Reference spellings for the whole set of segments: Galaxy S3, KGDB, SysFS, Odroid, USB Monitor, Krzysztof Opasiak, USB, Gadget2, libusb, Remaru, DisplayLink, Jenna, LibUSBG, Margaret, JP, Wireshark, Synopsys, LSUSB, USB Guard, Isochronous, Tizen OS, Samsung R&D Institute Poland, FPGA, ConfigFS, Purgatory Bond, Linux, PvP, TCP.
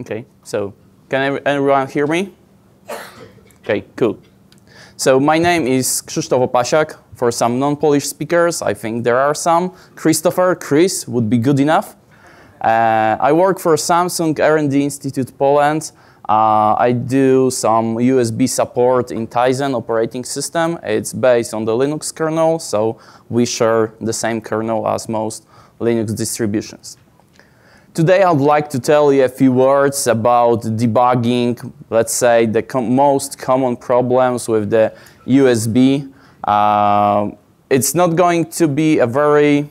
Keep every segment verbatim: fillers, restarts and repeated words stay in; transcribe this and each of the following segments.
Okay, so can everyone hear me? Okay, cool. So my name is Krzysztof Opasiak. For some non-Polish speakers, I think there are some. Christopher, Chris would be good enough. Uh, I work for Samsung R and D Institute Poland. Uh, I do some U S B support in Tizen operating system. It's based on the Linux kernel, so we share the same kernel as most Linux distributions. Today I'd like to tell you a few words about debugging, let's say, the com- most common problems with the U S B. Uh, it's not going to be a very,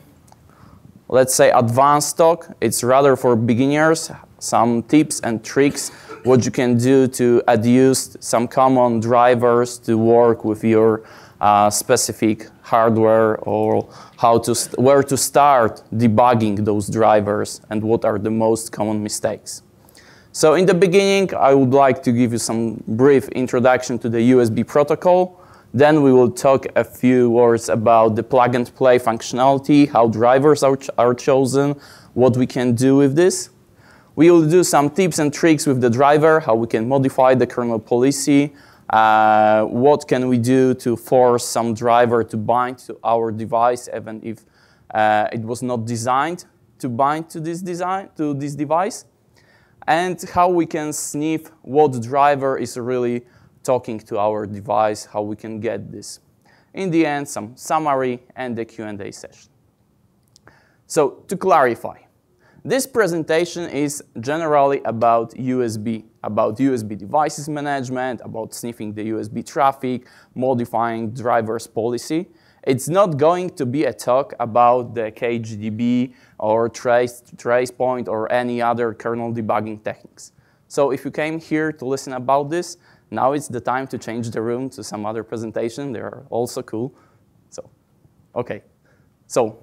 let's say, advanced talk. It's rather for beginners, some tips and tricks, what you can do to adduce some common drivers to work with your uh, specific hardware, or how to st- where to start debugging those drivers and what are the most common mistakes. So in the beginning, I would like to give you some brief introduction to the U S B protocol. Then we will talk a few words about the plug-and-play functionality, how drivers are, ch are chosen, what we can do with this. We will do some tips and tricks with the driver, how we can modify the kernel policy, uh, what can we do to force some driver to bind to our device, even if uh, it was not designed to bind to this design to this device, and how we can sniff what driver is really talking to our device, how we can get this. In the end, some summary and the Q and A session. So to clarify, this presentation is generally about U S B, about U S B devices management, about sniffing the U S B traffic, modifying driver's policy. It's not going to be a talk about the K G D B or trace, trace point or any other kernel debugging techniques. So if you came here to listen about this, now it's the time to change the room to some other presentation. They are also cool. So, okay. So,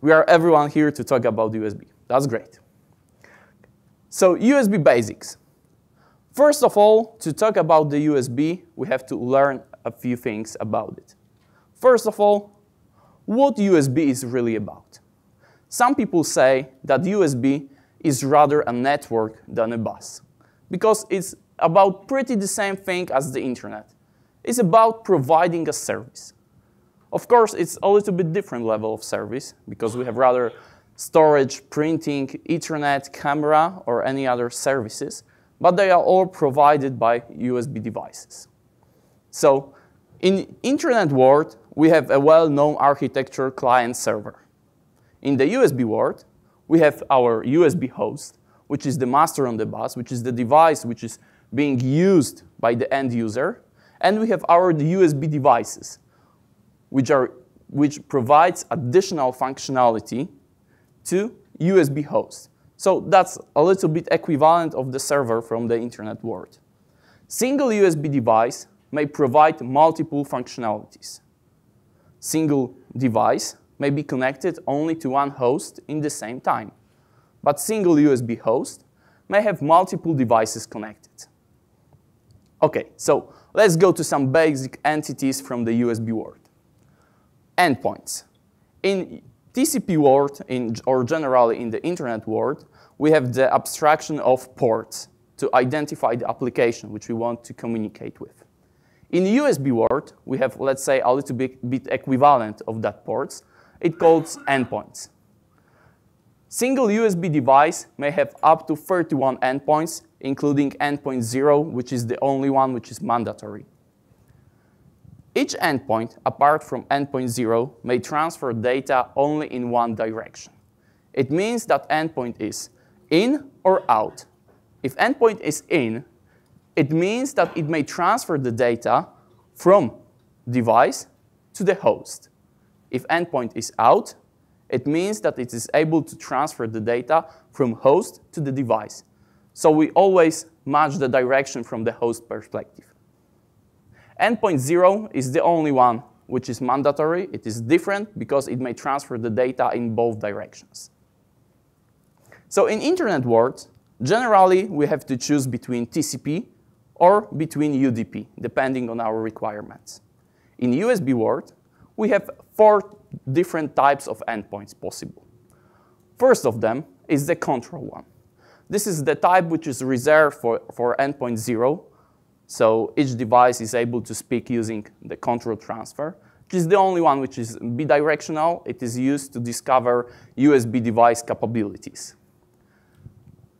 we are everyone here to talk about U S B. That's great. So, U S B basics. First of all, to talk about the U S B, we have to learn a few things about it. First of all, what U S B is really about. Some people say that U S B is rather a network than a bus, because it's about pretty the same thing as the internet. It's about providing a service. Of course, it's a little bit different level of service, because we have rather storage, printing, Ethernet, camera, or any other services, but they are all provided by U S B devices. So, in internet world, we have a well-known architecture client-server. In the U S B world, we have our U S B host, which is the master on the bus, which is the device which is being used by the end user, and we have our U S B devices, which are which provides additional functionality to U S B host. So that's a little bit equivalent of the server from the internet world. Single U S B device may provide multiple functionalities. Single device may be connected only to one host in the same time, but single U S B host may have multiple devices connected. Okay, so let's go to some basic entities from the U S B world. Endpoints. In T C P world, in, or generally in the internet world, we have the abstraction of ports to identify the application which we want to communicate with. In the U S B world, we have, let's say, a little bit, bit equivalent of that ports. It's called endpoints. Single U S B device may have up to thirty-one endpoints, including endpoint zero, which is the only one which is mandatory. Each endpoint, apart from endpoint zero, may transfer data only in one direction. It means that endpoint is in or out. If endpoint is in, it means that it may transfer the data from device to the host. If endpoint is out, it means that it is able to transfer the data from host to the device. So we always match the direction from the host perspective. Endpoint zero is the only one which is mandatory. It is different because it may transfer the data in both directions. So in internet world, generally we have to choose between T C P or between U D P, depending on our requirements. In U S B world, we have four different types of endpoints possible. First of them is the control one. This is the type which is reserved for, for endpoint zero. So each device is able to speak using the control transfer, which is the only one which is bidirectional. It is used to discover U S B device capabilities.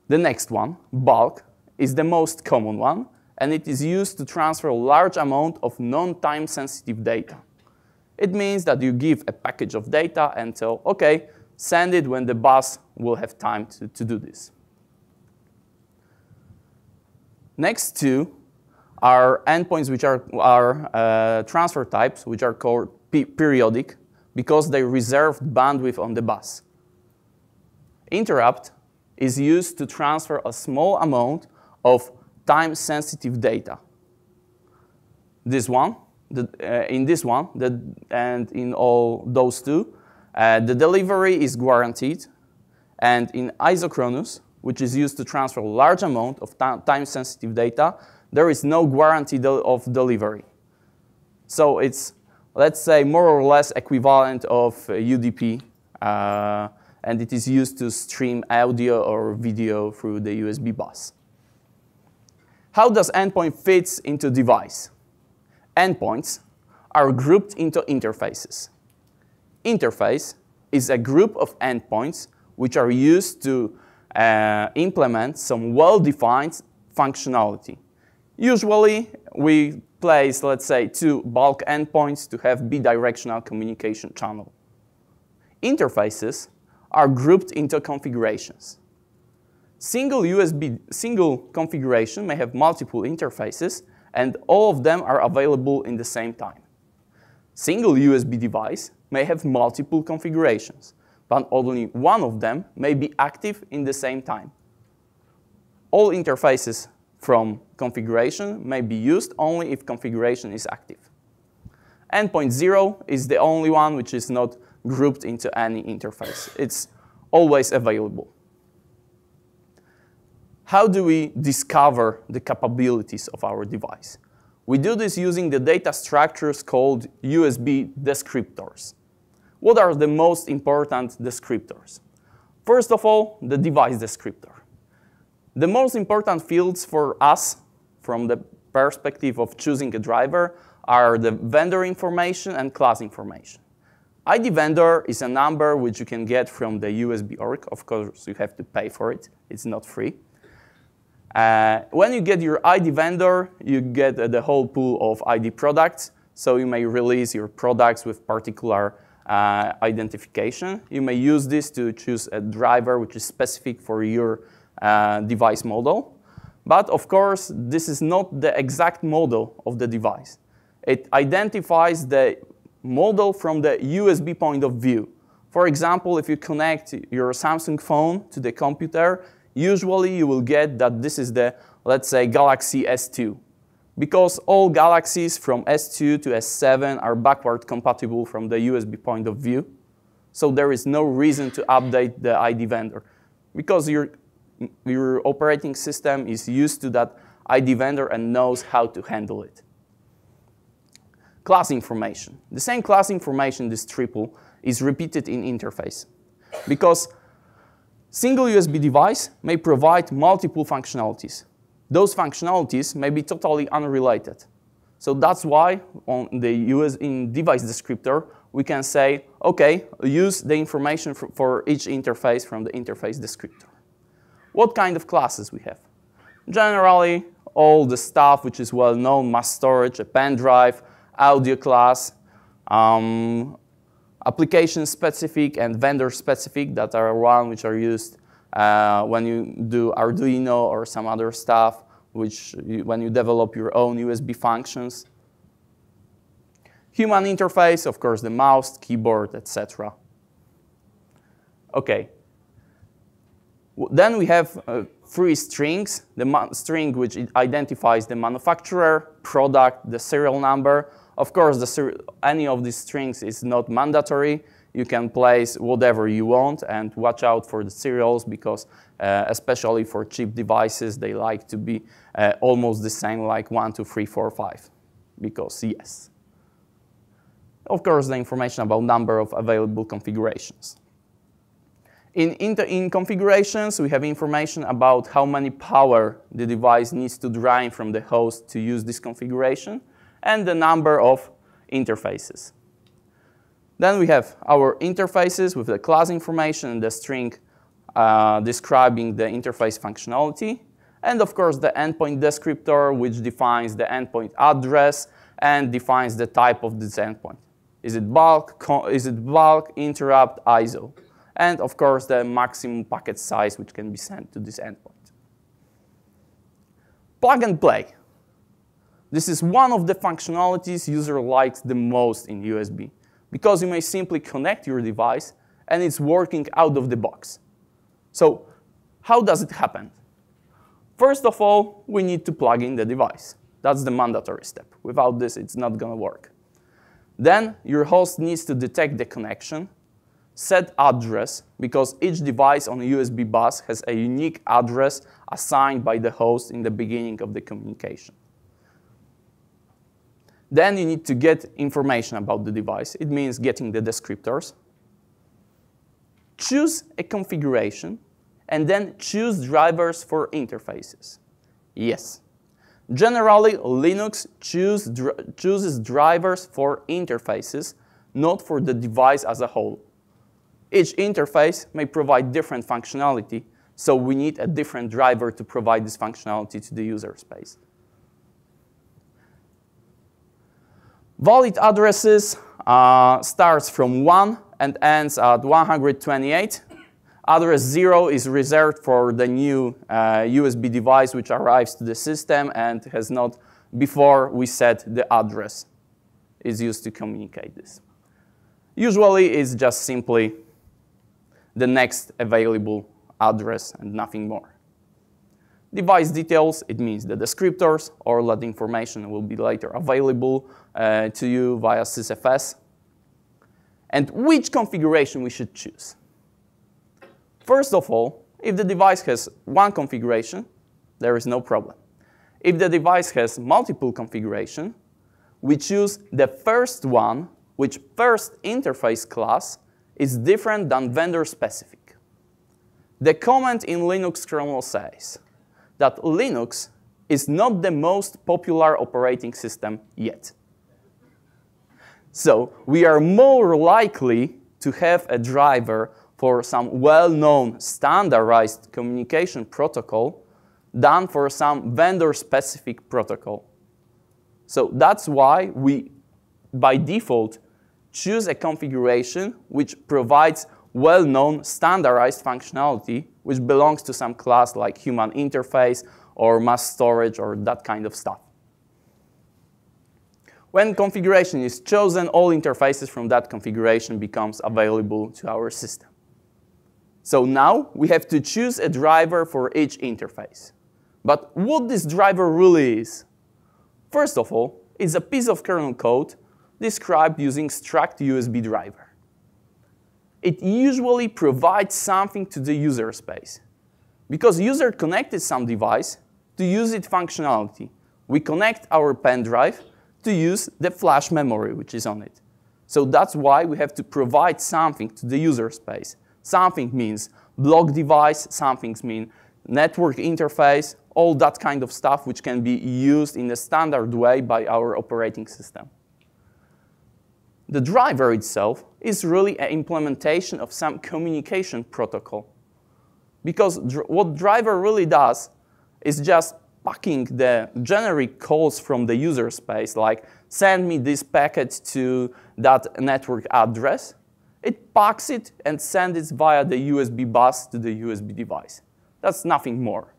The next one, bulk, is the most common one, and it is used to transfer a large amount of non-time sensitive data. It means that you give a package of data and tell, okay, send it when the bus will have time to, to do this. Next two are endpoints which are, are uh, transfer types, which are called pe- periodic because they reserve bandwidth on the bus. Interrupt is used to transfer a small amount of time-sensitive data. This one, the, uh, in this one, the, and in all those two, uh, the delivery is guaranteed. And in Isochronous, which is used to transfer a large amount of time-sensitive data, there is no guarantee del- of delivery. So it's, let's say, more or less equivalent of uh, U D P, uh, and it is used to stream audio or video through the U S B bus. How does endpoint fit into device? Endpoints are grouped into interfaces. Interface is a group of endpoints which are used to uh, implement some well-defined functionality. Usually, we place, let's say, two bulk endpoints to have bidirectional communication channel. Interfaces are grouped into configurations. Single U S B, single configuration may have multiple interfaces, and all of them are available in the same time. Single U S B device may have multiple configurations, but only one of them may be active in the same time. All interfaces from configuration may be used only if configuration is active. Endpoint zero is the only one which is not grouped into any interface. It's always available. How do we discover the capabilities of our device? We do this using the data structures called U S B descriptors. What are the most important descriptors? First of all, the device descriptor. The most important fields for us, from the perspective of choosing a driver, are the vendor information and class information. I D vendor is a number which you can get from the U S B org. Of course, you have to pay for it. It's not free. Uh, when you get your I D vendor, you get uh, the whole pool of I D products. So you may release your products with particular uh, identification. You may use this to choose a driver which is specific for your uh, device model. But of course, this is not the exact model of the device. It identifies the model from the U S B point of view. For example, if you connect your Samsung phone to the computer, usually you will get that this is the, let's say, Galaxy S two. Because all Galaxies from S two to S seven are backward compatible from the U S B point of view. So there is no reason to update the I D vendor. Because your, your operating system is used to that I D vendor and knows how to handle it. Class information. The same class information, this triple, is repeated in interface. Because single U S B device may provide multiple functionalities. Those functionalities may be totally unrelated. So that's why on the U S in device descriptor, we can say, okay, use the information for, for each interface from the interface descriptor. What kind of classes we have? Generally, all the stuff which is well-known, mass storage, a pen drive, audio class, um, application-specific and vendor-specific that are one which are used uh, when you do Arduino or some other stuff, which you, when you develop your own U S B functions. Human interface, of course, the mouse, keyboard, et cetera. Okay. Then we have uh, three strings, the string which identifies the manufacturer, product, the serial number. Of course, the any of these strings is not mandatory. You can place whatever you want and watch out for the serials because uh, especially for cheap devices, they like to be uh, almost the same, like one, two, three, four, five, because yes. Of course, the information about number of available configurations. In, in, the, in configurations, we have information about how many power the device needs to drain from the host to use this configuration, and the number of interfaces. Then we have our interfaces with the class information and the string uh, describing the interface functionality. And of course, the endpoint descriptor, which defines the endpoint address and defines the type of this endpoint. Is it bulk, is it bulk, interrupt, I S O? And of course, the maximum packet size which can be sent to this endpoint. Plug and play. This is one of the functionalities user likes the most in U S B, because you may simply connect your device and it's working out of the box. So how does it happen? First of all, we need to plug in the device. That's the mandatory step. Without this, it's not going to work. Then your host needs to detect the connection, set address, because each device on a U S B bus has a unique address assigned by the host in the beginning of the communication. Then you need to get information about the device. It means getting the descriptors. Choose a configuration, and then choose drivers for interfaces. Yes. Generally, Linux choose, dr- chooses drivers for interfaces, not for the device as a whole. Each interface may provide different functionality, so we need a different driver to provide this functionality to the user space. Valid addresses uh, starts from one and ends at one hundred twenty-eight. Address zero is reserved for the new uh, U S B device which arrives to the system and has not, before we set the address, is used to communicate this. Usually it's just simply the next available address and nothing more. Device details, it means the descriptors, or that information will be later available uh, to you via SysFS. And which configuration we should choose. First of all, if the device has one configuration, there is no problem. If the device has multiple configuration, we choose the first one, which first interface class is different than vendor specific. The comment in Linux kernel says that Linux is not the most popular operating system yet. So we are more likely to have a driver for some well-known standardized communication protocol than for some vendor-specific protocol. So that's why we, by default, choose a configuration which provides well-known standardized functionality which belongs to some class like human interface or mass storage or that kind of stuff. When configuration is chosen, all interfaces from that configuration becomes available to our system. So now we have to choose a driver for each interface. But what this driver really is? First of all, it's a piece of kernel code described using struct U S B driver. It usually provides something to the user space. Because user connected some device to use its functionality. We connect our pen drive to use the flash memory which is on it. So that's why we have to provide something to the user space. Something means block device, something means network interface, all that kind of stuff which can be used in a standard way by our operating system. The driver itself is really an implementation of some communication protocol. Because dr- what driver really does is just packing the generic calls from the user space, like send me this packet to that network address. It packs it and sends it via the U S B bus to the U S B device. That's nothing more.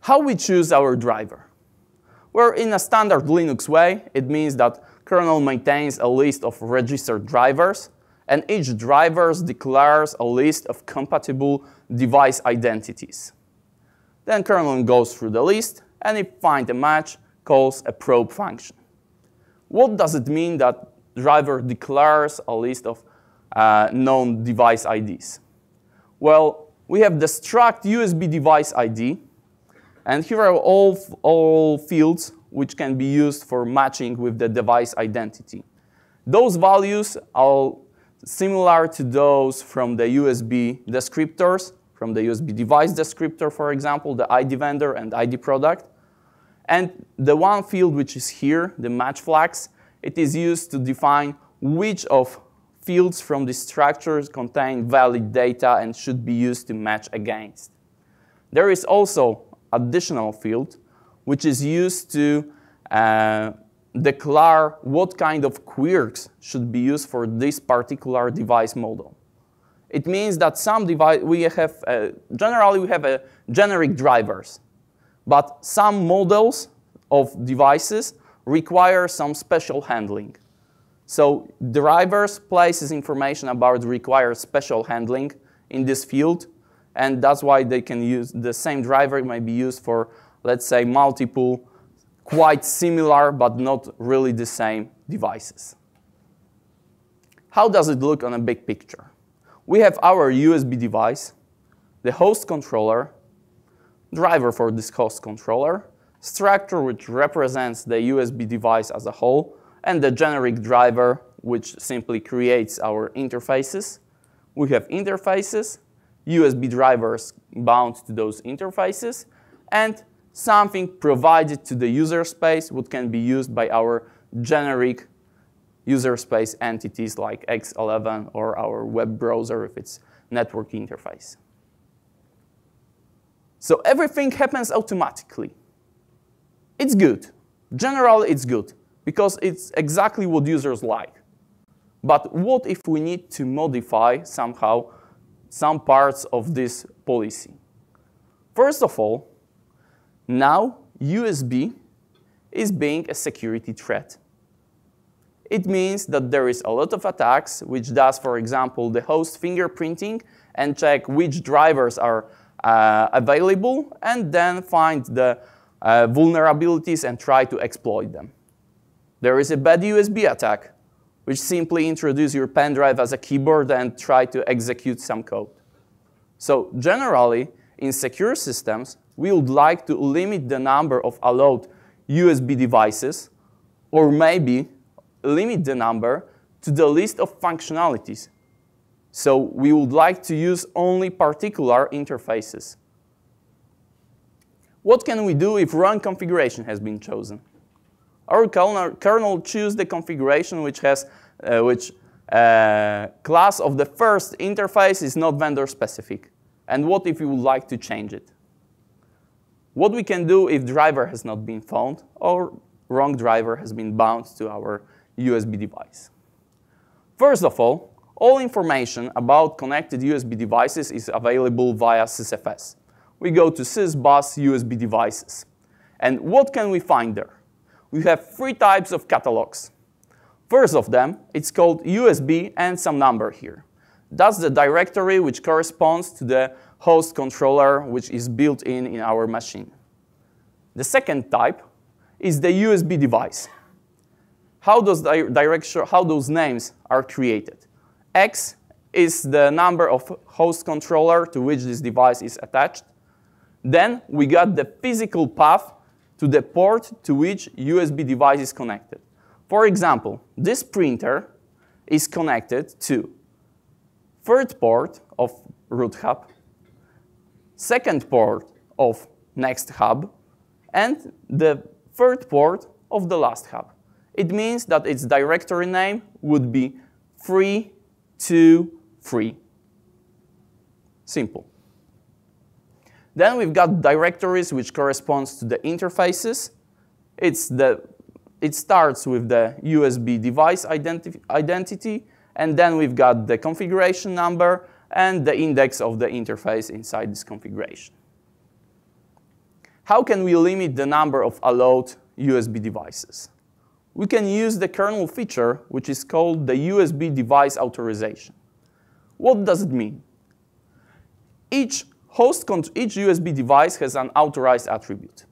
How we choose our driver? Well, in a standard Linux way, it means that kernel maintains a list of registered drivers, and each driver declares a list of compatible device identities. Then kernel goes through the list, and it finds a match, calls a probe function. What does it mean that driver declares a list of uh, known device I Ds. Well, we have the struct U S B device I D, and here are all, all fields which can be used for matching with the device identity. Those values are similar to those from the U S B descriptors, from the U S B device descriptor, for example, the I D vendor and I D product. And the one field which is here, the match flags, it is used to define which of fields from the structures contain valid data and should be used to match against. There is also additional field which is used to uh, declare what kind of quirks should be used for this particular device model. It means that some device we have uh, generally we have a generic drivers, but some models of devices require some special handling. So drivers places information about required special handling in this field, and that's why they can use the same driver may be used for, let's say, multiple quite similar but not really the same devices. How does it look on a big picture? We have our U S B device, the host controller, driver for this host controller, structure which represents the U S B device as a whole, and the generic driver which simply creates our interfaces. We have interfaces, U S B drivers bound to those interfaces, and something provided to the user space what can be used by our generic user space entities like X eleven or our web browser if it's network interface. So everything happens automatically. It's good. Generally, it's good because it's exactly what users like. But what if we need to modify somehow some parts of this policy? First of all, now, U S B is being a security threat. It means that there is a lot of attacks, which does, for example, the host fingerprinting and check which drivers are uh, available, and then find the uh, vulnerabilities and try to exploit them. There is a bad U S B attack, which simply introduces your pen drive as a keyboard and try to execute some code. So generally, in secure systems, we would like to limit the number of allowed U S B devices, or maybe limit the number to the list of functionalities. So we would like to use only particular interfaces. What can we do if wrong configuration has been chosen? Our kernel chooses the configuration which has, uh, which uh, class of the first interface is not vendor specific. And what if we would like to change it? What we can do if driver has not been found or wrong driver has been bound to our U S B device? First of all, all information about connected U S B devices is available via SysFS. We go to sysbus U S B devices. And what can we find there? We have three types of catalogs. First of them, it's called U S B and some number here. That's the directory which corresponds to the host controller which is built in in our machine. The second type is the U S B device. How those, di direction, how those names are created? X is the number of host controller to which this device is attached. Then we got the physical path to the port to which U S B device is connected. For example, this printer is connected to third port of root hub, second port of next hub, and the third port of the last hub. It means that its directory name would be three two three. Simple. Then we've got directories which corresponds to the interfaces. It's the, it starts with the U S B device identi- identity, and then we've got the configuration number and the index of the interface inside this configuration. How can we limit the number of allowed U S B devices? We can use the kernel feature, which is called the U S B device authorization. What does it mean? Each host, each U S B device has an authorized attribute.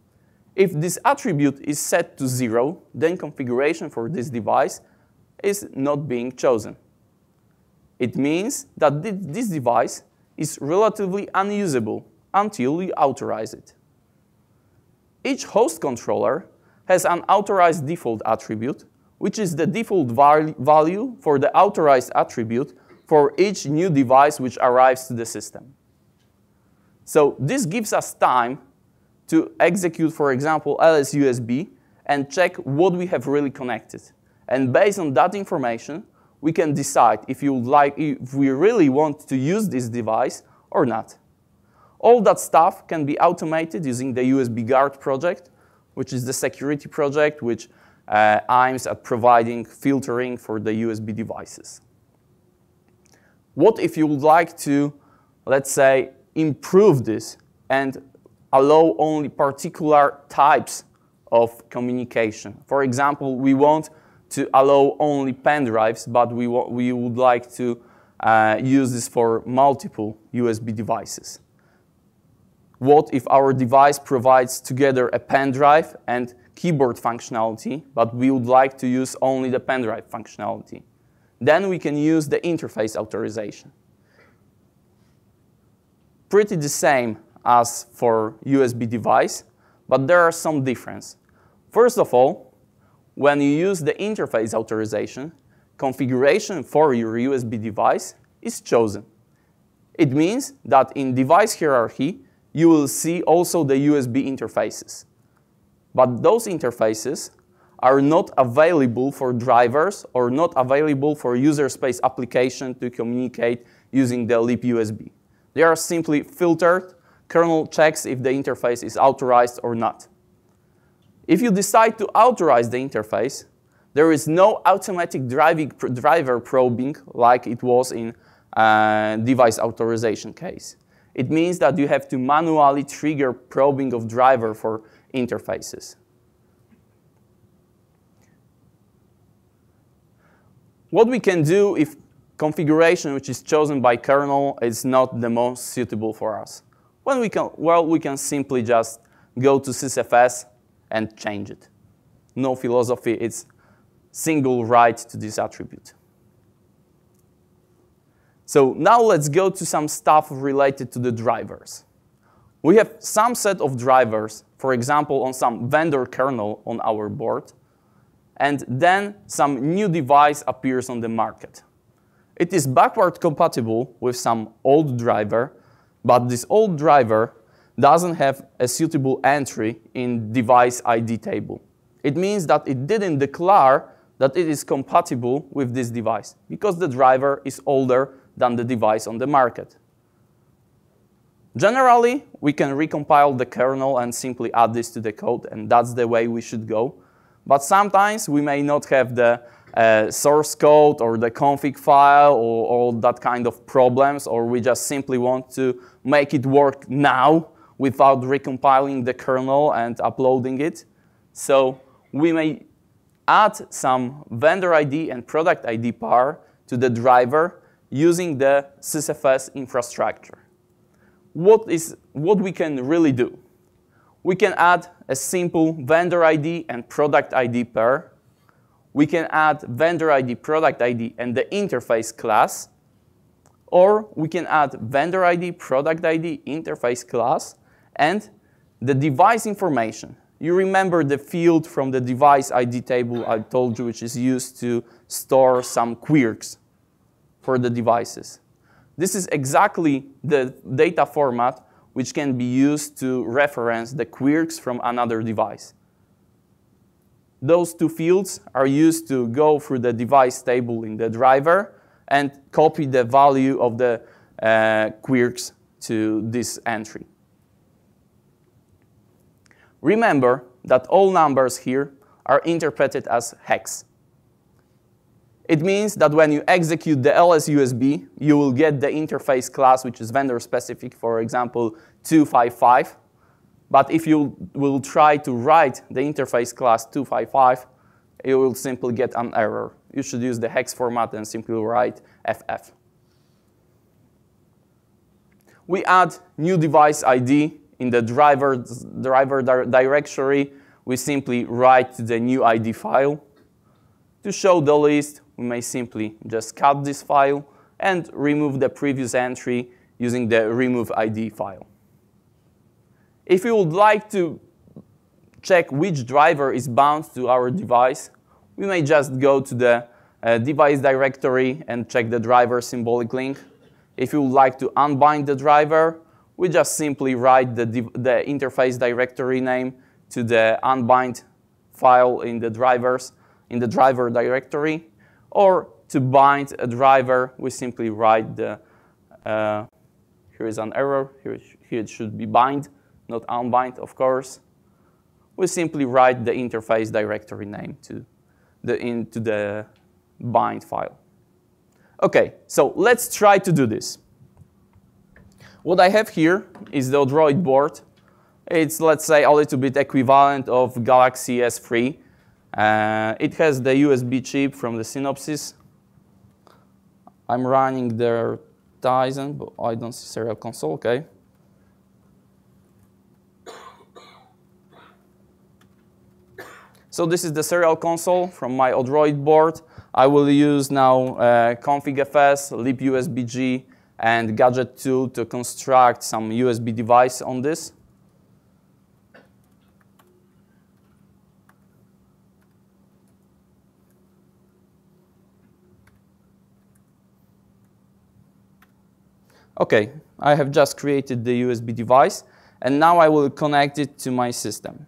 If this attribute is set to zero, then configuration for this device is not being chosen. It means that this device is relatively unusable until you authorize it. Each host controller has an authorized default attribute, which is the default val value for the authorized attribute for each new device which arrives to the system. So this gives us time to execute, for example, L S U S B and check what we have really connected. And based on that information, we can decide if, you like, if we really want to use this device or not. All that stuff can be automated using the U S B Guard project, which is the security project which uh, aims at providing filtering for the U S B devices. What if you would like to, let's say, improve this and allow only particular types of communication? For example, we want to allow only pen drives, but we, we would like to uh, use this for multiple U S B devices. What if our device provides together a pen drive and keyboard functionality, but we would like to use only the pen drive functionality? Then we can use the interface authorization. Pretty the same as for U S B device, but there are some differences. First of all, when you use the interface authorization, configuration for your U S B device is chosen. It means that in device hierarchy, you will see also the U S B interfaces. But those interfaces are not available for drivers or not available for user space application to communicate using the LibUSB. They are simply filtered. Kernel checks if the interface is authorized or not. If you decide to authorize the interface, there is no automatic driving, driver probing like it was in uh, device authorization case. It means that you have to manually trigger probing of driver for interfaces. What we can do if configuration which is chosen by kernel is not the most suitable for us? Well, we can, well, we can simply just go to SysFS and change it. No philosophy, it's single write to this attribute. So now let's go to some stuff related to the drivers. We have some set of drivers, for example, on some vendor kernel on our board, and then some new device appears on the market. It is backward compatible with some old driver, but this old driver doesn't have a suitable entry in device I D table. It means that it didn't declare that it is compatible with this device because the driver is older than the device on the market. Generally, we can recompile the kernel and simply add this to the code, and that's the way we should go. But sometimes we may not have the uh, source code or the config file or all that kind of problems, or we just simply want to make it work now without recompiling the kernel and uploading it. So we may add some vendor I D and product I D pair to the driver using the SysFS infrastructure. What is, what we can really do? We can add a simple vendor I D and product I D pair. We can add vendor I D, product I D, and the interface class. Or we can add vendor I D, product I D, interface class, and the device information. You remember the field from the device I D table I told you, which is used to store some quirks for the devices. This is exactly the data format which can be used to reference the quirks from another device. Those two fields are used to go through the device table in the driver and copy the value of the uh, quirks to this entry. Remember that all numbers here are interpreted as hex. It means that when you execute the L S U S B, you will get the interface class, which is vendor specific, for example, two five five. But if you will try to write the interface class two five five, you will simply get an error. You should use the hex format and simply write F F. We add new device I D. In the driver, driver di- directory, we simply write the new I D file. To show the list, we may simply just cut this file and remove the previous entry using the remove I D file. If you would like to check which driver is bound to our device, we may just go to the uh, device directory and check the driver symbolic link. If you would like to unbind the driver, we just simply write the, the interface directory name to the unbind file in the drivers, in the driver directory. Or to bind a driver, we simply write the, uh, here is an error, here, here it should be bind, not unbind, of course. We simply write the interface directory name to the, into the bind file. Okay, so let's try to do this. What I have here is the Odroid board. It's, let's say, a little bit equivalent of Galaxy S three. Uh, it has the U S B chip from the Synopsys. I'm running their Tizen, but I don't see serial console, okay. So this is the serial console from my Odroid board. I will use now uh, ConfigFS, LibUSBG, and Gadget two to construct some U S B device on this. Okay, I have just created the U S B device, and now I will connect it to my system.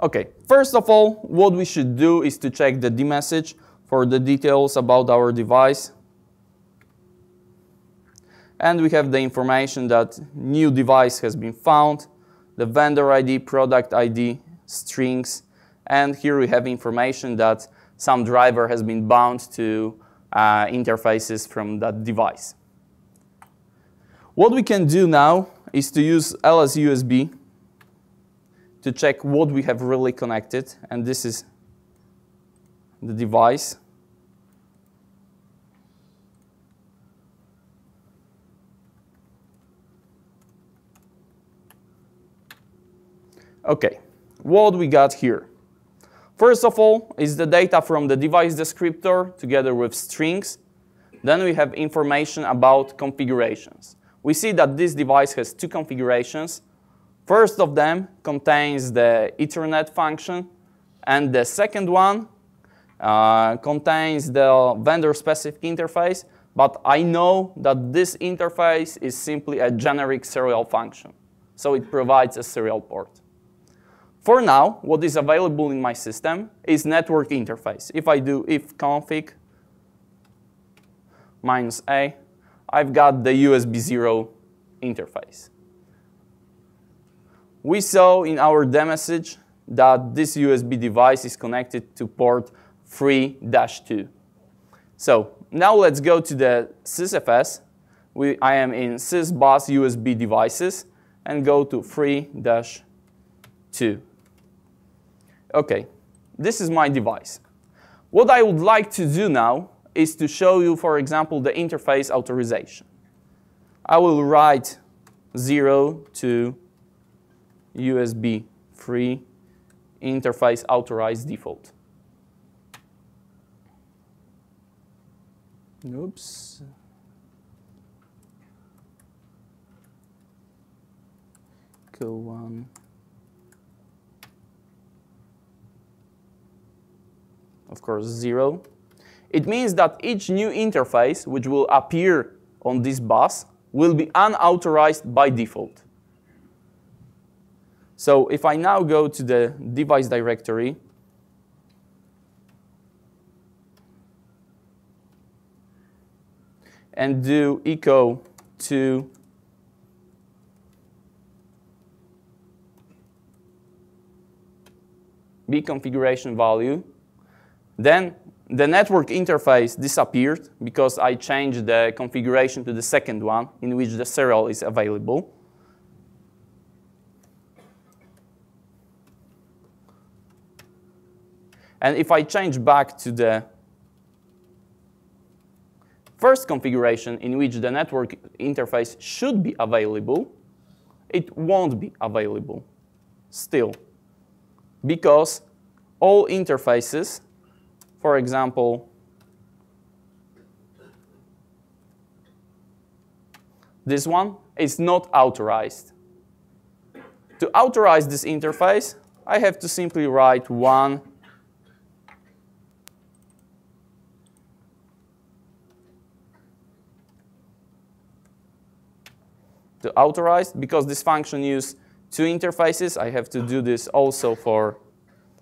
Okay, first of all, what we should do is to check the D message for the details about our device. And we have the information that new device has been found, the vendor I D, product I D, strings, and here we have information that some driver has been bound to uh, interfaces from that device. What we can do now is to use L S U S B to check what we have really connected, and this is the device. Okay, what we got here? First of all, is the data from the device descriptor together with strings. Then we have information about configurations. We see that this device has two configurations. First of them contains the Ethernet function, and the second one uh, contains the vendor-specific interface, but I know that this interface is simply a generic serial function, so it provides a serial port. For now, what is available in my system is network interface. If I do if config minus A, I've got the U S B zero interface. We saw in our demo message that this U S B device is connected to port three dash two. So now let's go to the SysFS. We, I am in SysBus U S B devices and go to three dash two. Okay, this is my device. What I would like to do now is to show you, for example, the interface authorization. I will write zero to U S B three interface authorized default. Oops. Go on. Of course, zero. It means that each new interface which will appear on this bus will be unauthorized by default. So if I now go to the device directory, and do echo to B configuration value, then the network interface disappeared because I changed the configuration to the second one in which the serial is available. And if I change back to the first configuration in which the network interface should be available, it won't be available still, because all interfaces, for example, this one, is not authorized. To authorize this interface, I have to simply write one to authorize, because this function uses two interfaces. I have to do this also for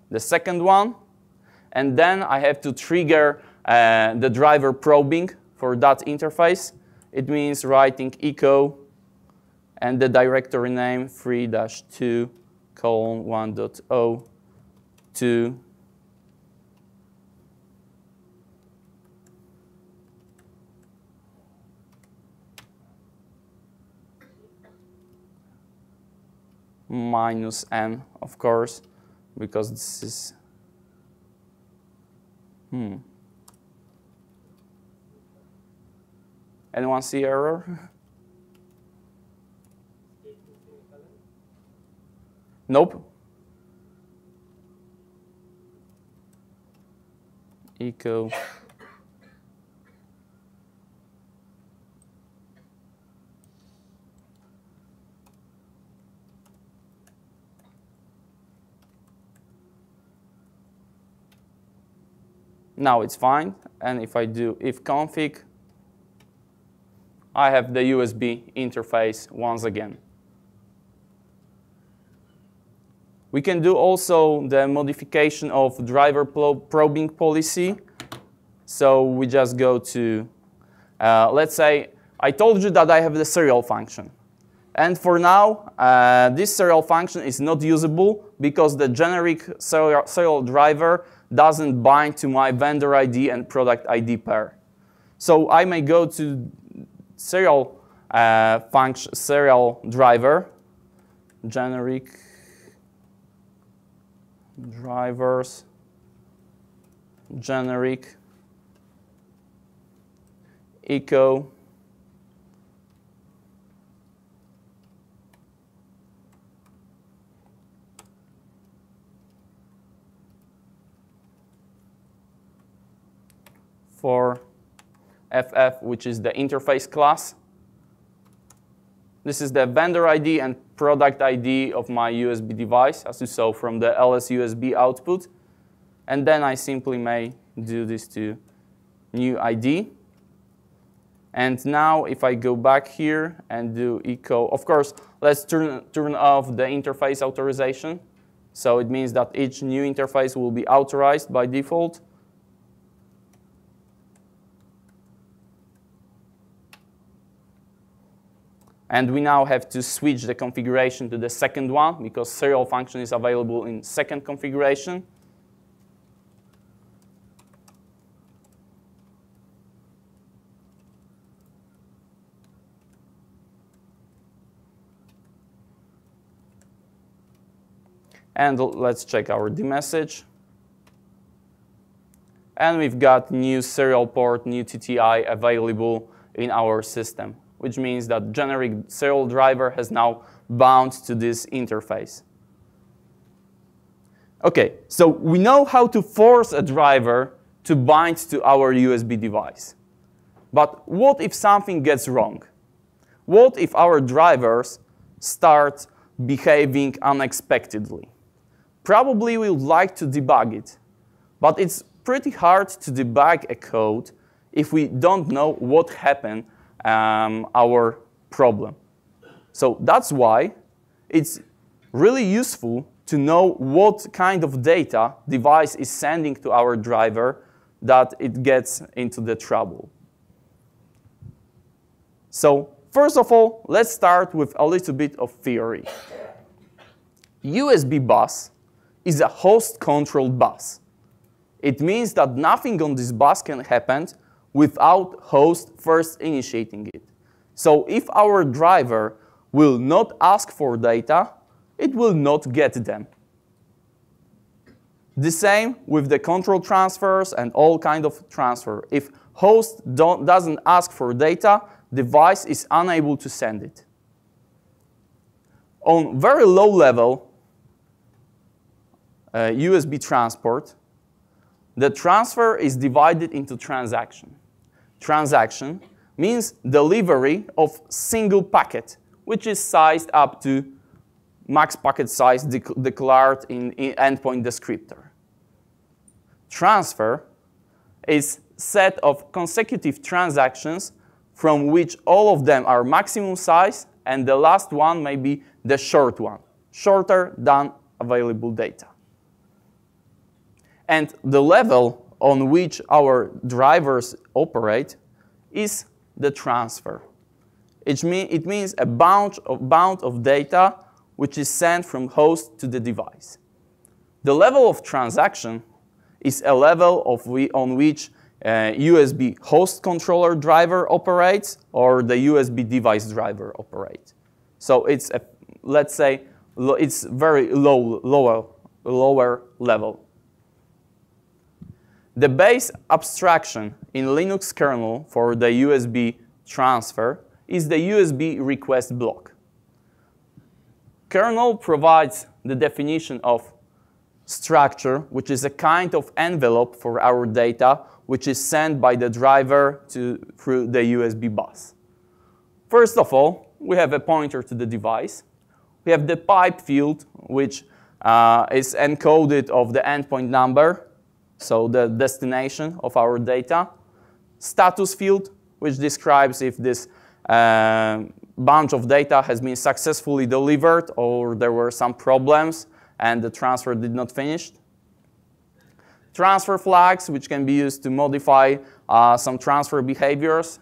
the second one. And then I have to trigger uh, the driver probing for that interface. It means writing echo and the directory name three dash two colon one dot zero two. Minus n, of course, because this is hmm. Anyone see error? Nope. Echo. Now it's fine, and if I do if config, I have the U S B interface once again. We can do also the modification of driver probing policy. So we just go to, uh, let's say, I told you that I have the serial function. And for now, uh, this serial function is not usable because the generic serial, serial driver doesn't bind to my vendor I D and product I D pair. So I may go to serial uh, function, serial driver, generic drivers, generic echo for F F, which is the interface class. This is the vendor I D and product I D of my U S B device, as you saw from the L S U S B output. And then I simply may do this to new I D. And now if I go back here and do echo, of course, let's turn, turn off the interface authorization. So it means that each new interface will be authorized by default. And we now have to switch the configuration to the second one because serial function is available in second configuration. And let's check our D message. And we've got new serial port, new T T I available in our system, which means that generic serial driver has now bound to this interface. Okay, so we know how to force a driver to bind to our U S B device. But what if something gets wrong? What if our drivers start behaving unexpectedly? Probably we would like to debug it, but it's pretty hard to debug a code if we don't know what happened Um, our problem. So that's why it's really useful to know what kind of data device is sending to our driver that it gets into the trouble. So first of all, let's start with a little bit of theory. U S B bus is a host-controlled bus. It means that nothing on this bus can happen without host first initiating it. So if our driver will not ask for data, it will not get them. The same with the control transfers and all kind of transfer. If host don't, doesn't ask for data, device is unable to send it. On very low level uh, U S B transport, the transfer is divided into transactions. Transaction means delivery of single packet, which is sized up to max packet size de declared in, in endpoint descriptor. Transfer is set of consecutive transactions from which all of them are maximum size, and the last one may be the short one, shorter than available data. And the level on which our drivers operate is the transfer. It, mean, it means a bound of, bound of data which is sent from host to the device. The level of transaction is a level of we, on which uh, U S B host controller driver operates or the U S B device driver operates. So it's a, let's say it's very low, lower, lower level. The base abstraction in Linux kernel for the U S B transfer is the U S B request block. Kernel provides the definition of structure, which is a kind of envelope for our data, which is sent by the driver to, through the U S B bus. First of all, we have a pointer to the device. We have the pipe field, which uh, is encoded of the endpoint number, so the destination of our data. Status field, which describes if this uh, bunch of data has been successfully delivered or there were some problems and the transfer did not finish. Transfer flags, which can be used to modify uh, some transfer behaviors.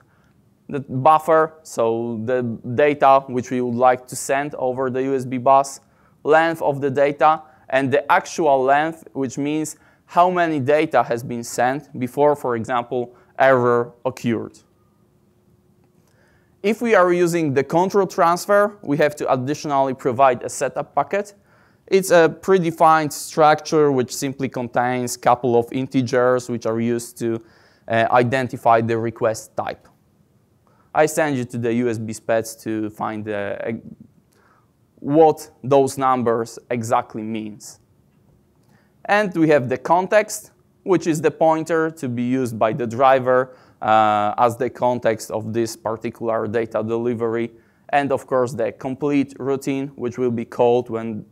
The buffer, so the data which we would like to send over the U S B bus. Length of the data, and the actual length, which means how many data has been sent before, for example, error occurred. If we are using the control transfer, we have to additionally provide a setup packet. It's a predefined structure which simply contains a couple of integers which are used to uh, identify the request type. I send you to the U S B specs to find uh, what those numbers exactly means. And we have the context, which is the pointer to be used by the driver uh, as the context of this particular data delivery. And of course, the complete routine, which will be called when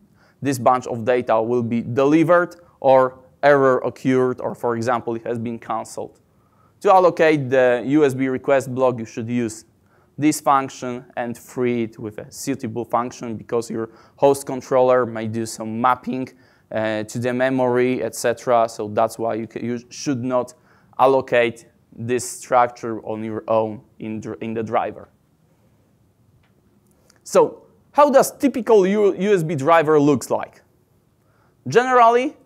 this bunch of data will be delivered or error occurred, or for example, it has been canceled. To allocate the U S B request block, you should use this function and free it with a suitable function, because your host controller may do some mapping uh, to the memory, et cetera. So that's why you, you should not allocate this structure on your own in, in the driver. So, how does typical U S B driver looks like? Generally,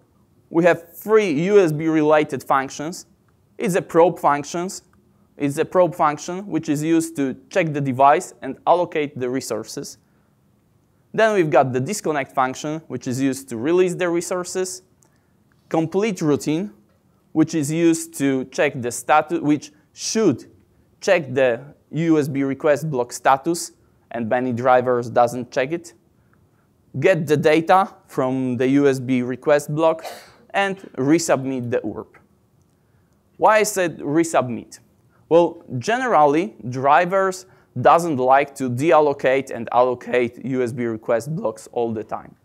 we have three U S B-related functions. It's a probe functions. It's a probe function which is used to check the device and allocate the resources. Then we've got the disconnect function, which is used to release the resources. Complete routine, which is used to check the status, which should check the U S B request block status, and many drivers doesn't check it. Get the data from the U S B request block and resubmit the U R B. Why I said resubmit? Well, generally, drivers doesn't like to deallocate and allocate U S B request blocks all the time.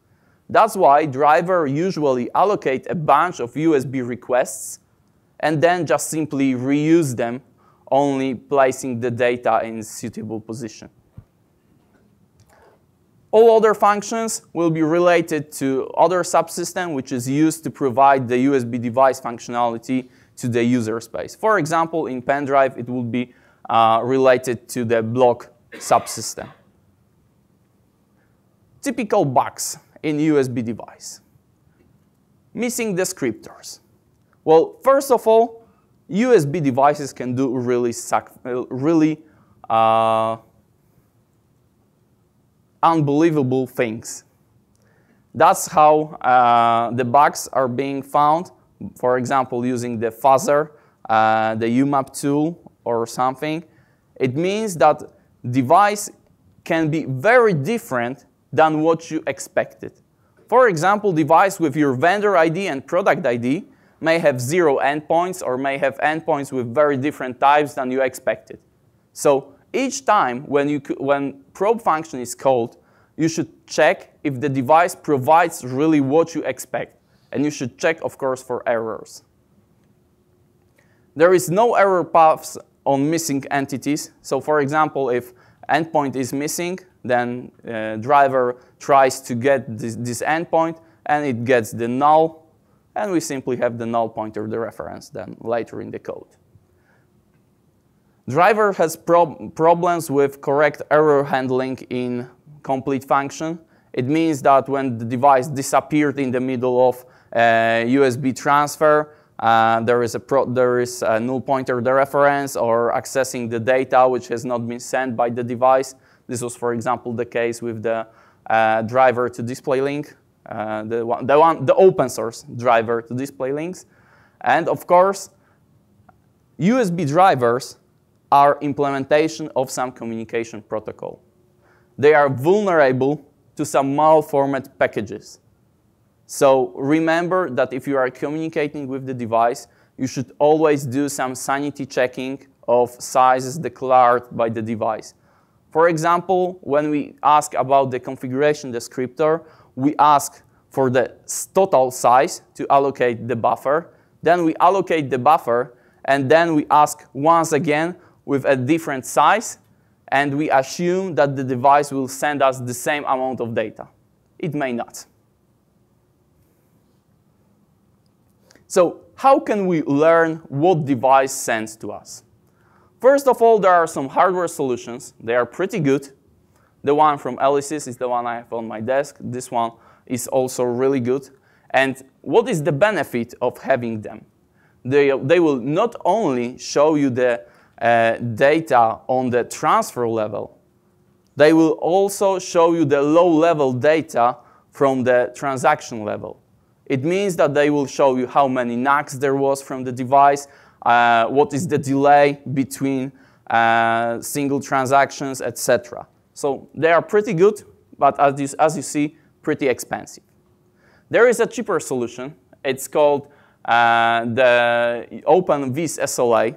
That's why driver usually allocate a bunch of U S B requests and then just simply reuse them, only placing the data in suitable position. All other functions will be related to other subsystem which is used to provide the U S B device functionality to the user space. For example, in pen drive, it would be uh, related to the block subsystem. Typical bugs in U S B device. Missing descriptors. Well, first of all, U S B devices can do really, really uh, unbelievable things. That's how uh, the bugs are being found, for example, using the fuzzer, uh, the U map tool or something. It means that device can be very different than what you expected. For example, device with your vendor I D and product I D may have zero endpoints or may have endpoints with very different types than you expected. So each time when, you, when probe function is called, you should check if the device provides really what you expect. And you should check, of course, for errors. There is no error paths on missing entities. So for example, if endpoint is missing, then uh, driver tries to get this, this endpoint, and it gets the null, and we simply have the null pointer, the reference, then later in the code. Driver has prob problems with correct error handling in complete function. It means that when the device disappeared in the middle of uh, U S B transfer, uh, there is a pro there is a null pointer, the reference, or accessing the data which has not been sent by the device. This was, for example, the case with the uh, driver to DisplayLink, uh, the one, the one, the open source driver to DisplayLink, and of course, U S B drivers are implementation of some communication protocol. They are vulnerable to some malformed packages. So remember that if you are communicating with the device, you should always do some sanity checking of sizes declared by the device. For example, when we ask about the configuration descriptor, we ask for the total size to allocate the buffer. Then we allocate the buffer, and then we ask once again with a different size, and we assume that the device will send us the same amount of data. It may not. So how can we learn what device sends to us? First of all, there are some hardware solutions. They are pretty good. The one from L S U S B is the one I have on my desk. This one is also really good. And what is the benefit of having them? They, they will not only show you the Uh, data on the transfer level, they will also show you the low-level data from the transaction level. It means that they will show you how many knocks there was from the device, uh, what is the delay between uh, single transactions, et cetera. So they are pretty good, but as you, as you see, pretty expensive. There is a cheaper solution. It's called uh, the OpenUSB S L A.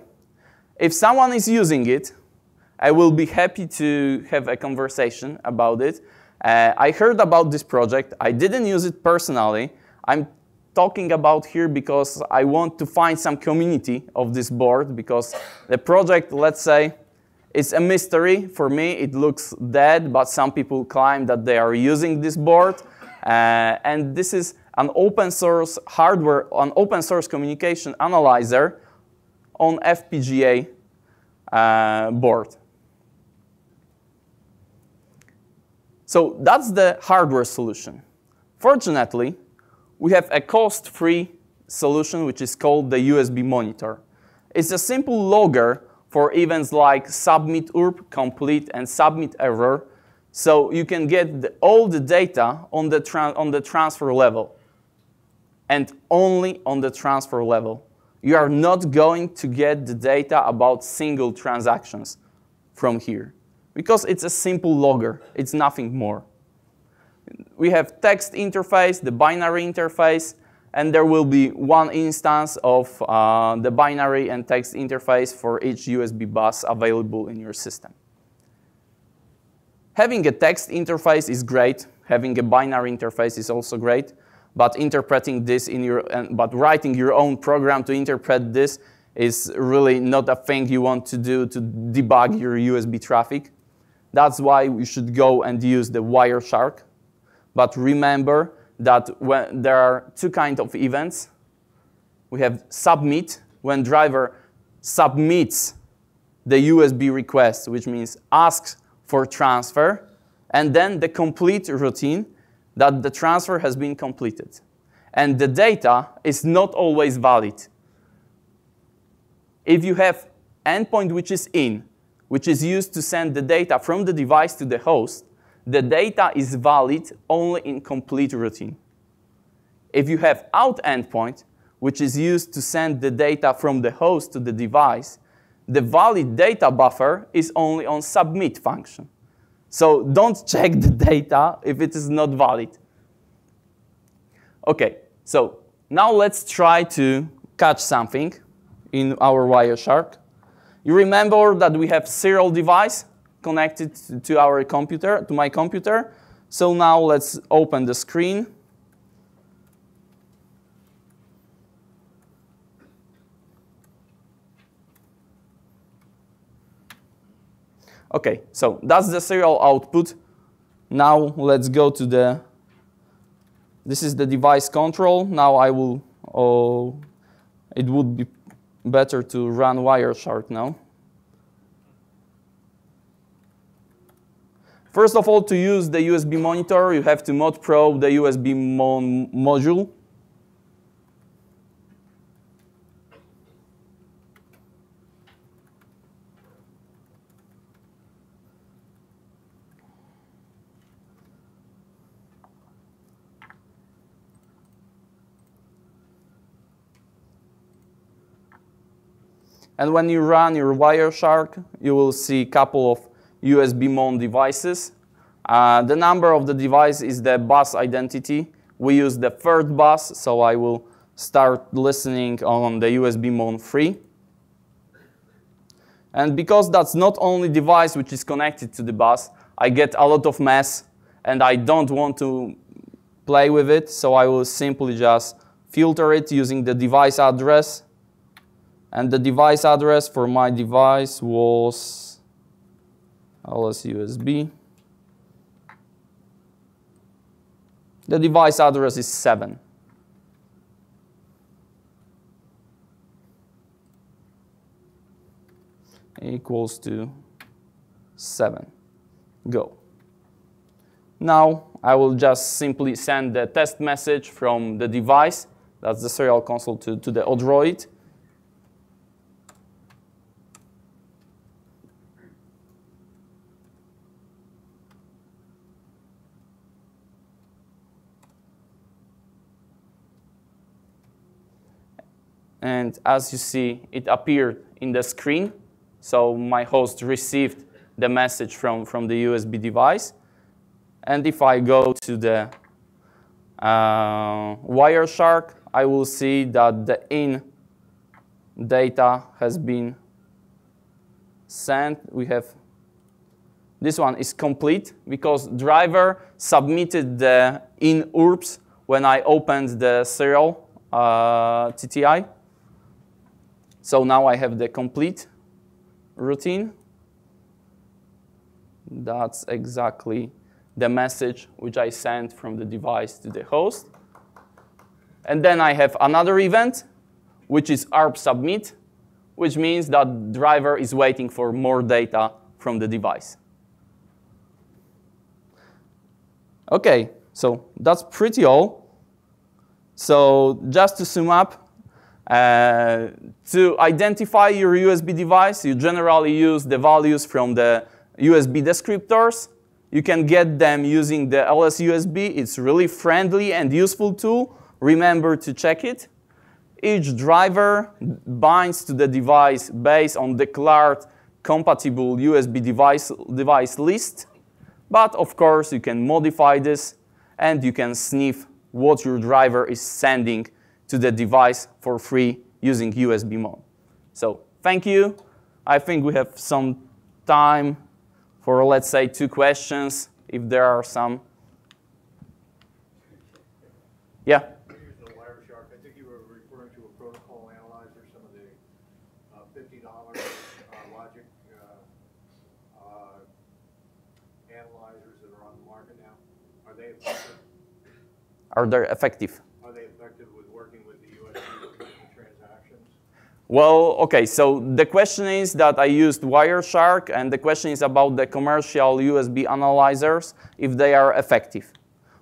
If someone is using it, I will be happy to have a conversation about it. Uh, I heard about this project. I didn't use it personally. I'm talking about here because I want to find some community of this board, because the project, let's say, it's a mystery for me. It looks dead, but some people claim that they are using this board. Uh, and this is an open source hardware, an open source communication analyzer on F P G A uh, board. So that's the hardware solution. Fortunately, we have a cost-free solution which is called the U S B Monitor. It's a simple logger for events like submit U R B, complete, and submit error. So you can get the, all the data on the, on the transfer level, and only on the transfer level. You are not going to get the data about single transactions from here, because it's a simple logger. It's nothing more. We have text interface, the binary interface, and there will be one instance of uh, the binary and text interface for each U S B bus available in your system. Having a text interface is great. Having a binary interface is also great. But interpreting this in your, but writing your own program to interpret this is really not a thing you want to do to debug your U S B traffic. That's why you should go and use the Wireshark. But remember that when there are two kinds of events. We have submit, when driver submits the U S B request, which means asks for transfer, and then the complete routine, that the transfer has been completed. And the data is not always valid. If you have endpoint which is in, which is used to send the data from the device to the host, the data is valid only in complete routine. If you have out endpoint, which is used to send the data from the host to the device, the valid data buffer is only on submit function. So don't check the data if it is not valid. OK, so now let's try to catch something in our Wireshark. You remember that we have serial device connected to our computer, to my computer. So now let's open the screen. Okay, so that's the serial output. Now let's go to the, this is the device control. Now I will, oh, it would be better to run Wireshark now. First of all, to use the U S B monitor, you have to mod probe the U S B mon module. And when you run your Wireshark, you will see a couple of U S B mon devices. Uh, the number of the device is the bus identity. We use the third bus, so I will start listening on the U S B mon three. And because that's not only device which is connected to the bus, I get a lot of mess and I don't want to play with it, so I will simply just filter it using the device address. And the device address for my device was L S U S B. The device address is seven. Equals to seven. Go. Now I will just simply send the test message from the device, that's the serial console, to, to the Odroid. And as you see, it appeared in the screen. So my host received the message from, from the U S B device. And if I go to the uh, Wireshark, I will see that the in data has been sent. We have, this one is complete because driver submitted the in U R B S when I opened the serial uh, T T I. So now I have the complete routine. That's exactly the message which I sent from the device to the host. And then I have another event, which is A R B submit, which means that driver is waiting for more data from the device. Okay, so that's pretty all. So just to sum up, Uh, to identify your U S B device, you generally use the values from the U S B descriptors. You can get them using the L S U S B. It's really friendly and useful tool. Remember to check it. Each driver binds to the device based on declared compatible U S B device, device list. But of course, you can modify this and you can sniff what your driver is sending to the device for free using U S B Mon. So thank you. I think we have some time for, let's say, two questions, if there are some. Yeah? I think you were referring to a protocol analyzer, some of the fifty dollar uh, logic uh, uh, analyzers that are on the market now. Are they effective? Are they effective? Well, okay, so the question is that I used Wireshark, and the question is about the commercial U S B analyzers, if they are effective.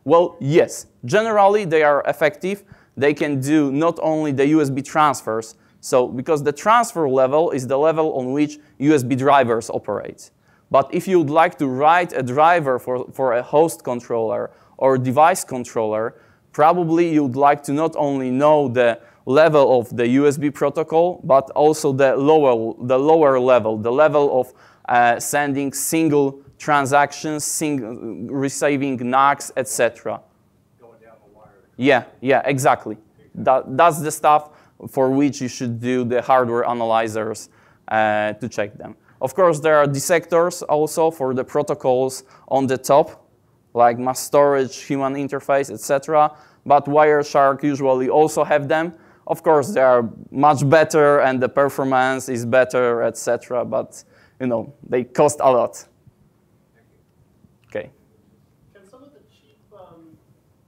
Well, yes, generally they are effective. They can do not only the U S B transfers, so because the transfer level is the level on which U S B drivers operate. But if you'd like to write a driver for, for a host controller or device controller, probably you'd like to not only know the level of the U S B protocol, but also the lower, the lower level, the level of uh, sending single transactions, single, receiving N A Cs, et cetera. Going down the wire. Yeah, yeah, exactly. That, that's the stuff for which you should do the hardware analyzers uh, to check them. Of course, there are dissectors also for the protocols on the top, like mass storage, human interface, et cetera. But Wireshark usually also have them. Of course, they are much better, and the performance is better, et cetera. But you know, they cost a lot. Okay. Can some of the cheap, um,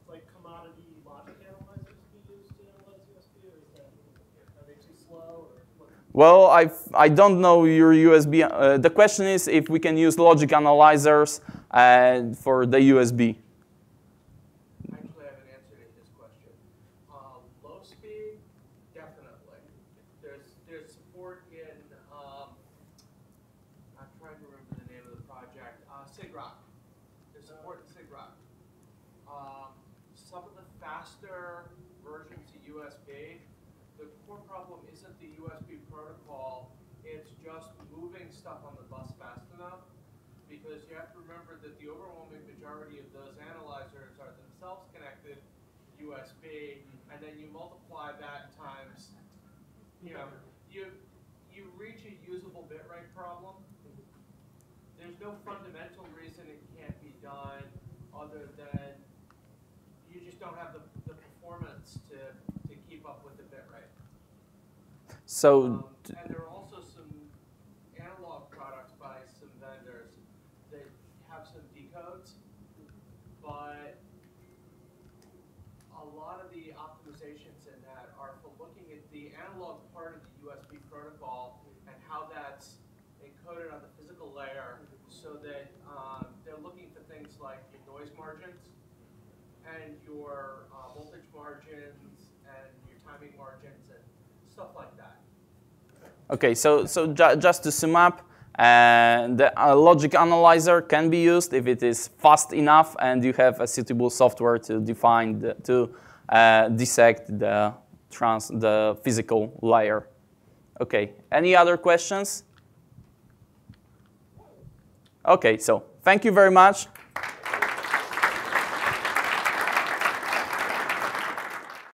like commodity logic analyzers be used to analyze U S B, or is that, are they too slow? Or what? Well, I I don't know your U S B. Uh, the question is if we can use logic analyzers uh, for the U S B. U S B, and then you multiply that times, you know, you you reach a usable bit rate problem. There's no fundamental reason it can't be done other than you just don't have the, the performance to, to keep up with the bit rate. So, um, and there are also some analog products by some vendors that have some decodes, but a lot of the optimizations in that are for looking at the analog part of the U S B protocol and how that's encoded on the physical layer, so that um, they're looking for things like your noise margins and your uh, voltage margins and your timing margins and stuff like that. Okay, so, so ju just to sum up, uh, the uh, logic analyzer can be used if it is fast enough and you have a suitable software to define the, to uh, dissect the trans the physical layer. Okay. Any other questions? Okay. So thank you very much.